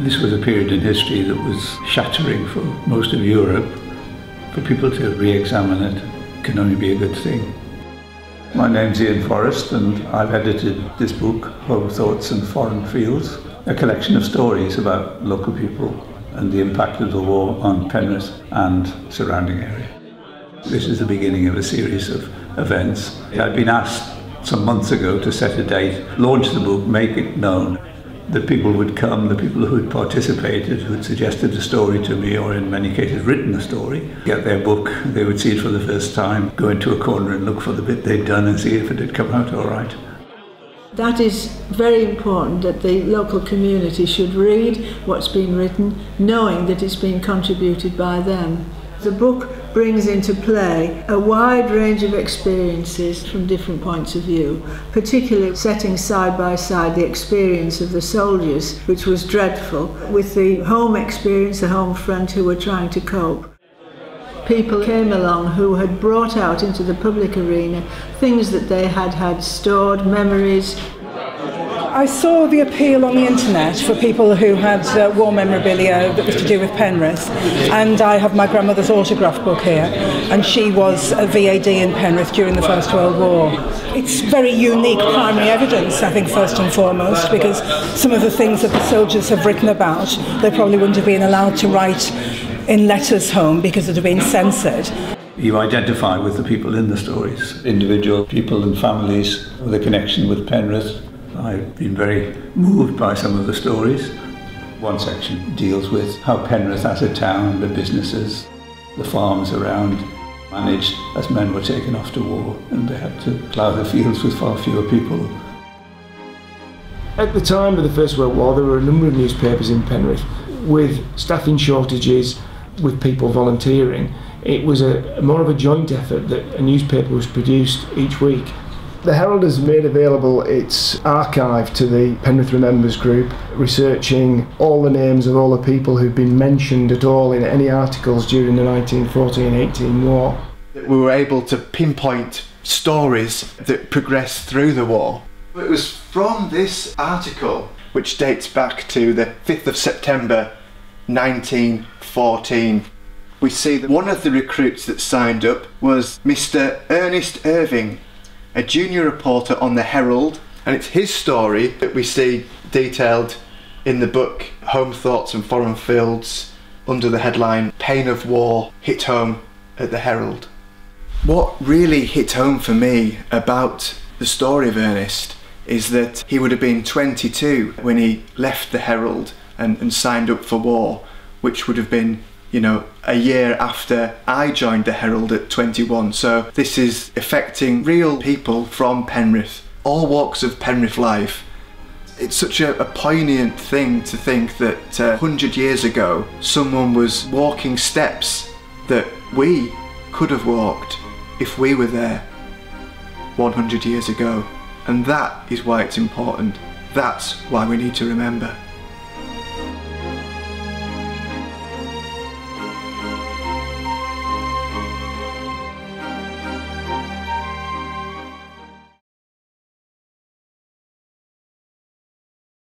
This was a period in history that was shattering for most of Europe. For people to re-examine it can only be a good thing. My name's Ian Forrest and I've edited this book, Home Thoughts and Foreign Fields, a collection of stories about local people and the impact of the war on Penrith and surrounding area. This is the beginning of a series of events. I'd been asked some months ago to set a date, launch the book, make it known. The people would come, the people who had participated, who had suggested a story to me, or in many cases written a story, get their book, they would see it for the first time, go into a corner and look for the bit they'd done and see if it had come out all right. That is very important, that the local community should read what's been written, knowing that it's been contributed by them. The book brings into play a wide range of experiences from different points of view, particularly setting side by side the experience of the soldiers, which was dreadful, with the home experience, the home front who were trying to cope. People came along who had brought out into the public arena things that they had stored, memories. I saw the appeal on the internet for people who had war memorabilia that was to do with Penrith, and I have my grandmother's autograph book here, and she was a VAD in Penrith during the First World War. It's very unique primary evidence, I think, first and foremost, because some of the things that the soldiers have written about, they probably wouldn't have been allowed to write in letters home because it would have been censored. You identify with the people in the stories, individual people and families with a connection with Penrith. I've been very moved by some of the stories. One section deals with how Penrith as a town, the businesses, the farms around, managed as men were taken off to war and they had to plough the fields with far fewer people. At the time of the First World War, there were a number of newspapers in Penrith with staffing shortages, with people volunteering. It was more of a joint effort that a newspaper was produced each week. The Herald has made available its archive to the Penrith Remembers Group, researching all the names of all the people who've been mentioned at all in any articles during the 1914-18 war. We were able to pinpoint stories that progressed through the war. It was from this article, which dates back to the 5th of September 1914. We see that one of the recruits that signed up was Mr. Ernest Irving, a junior reporter on the Herald, and it's his story that we see detailed in the book Home Thoughts and Foreign Fields under the headline Pain of War Hit Home at the Herald. What really hit home for me about the story of Ernest is that he would have been 22 when he left the Herald and signed up for war, which would have been, you know, a year after I joined the Herald at 21. So this is affecting real people from Penrith, all walks of Penrith life. It's such a poignant thing to think that 100 years ago, someone was walking steps that we could have walked if we were there 100 years ago. And that is why it's important. That's why we need to remember.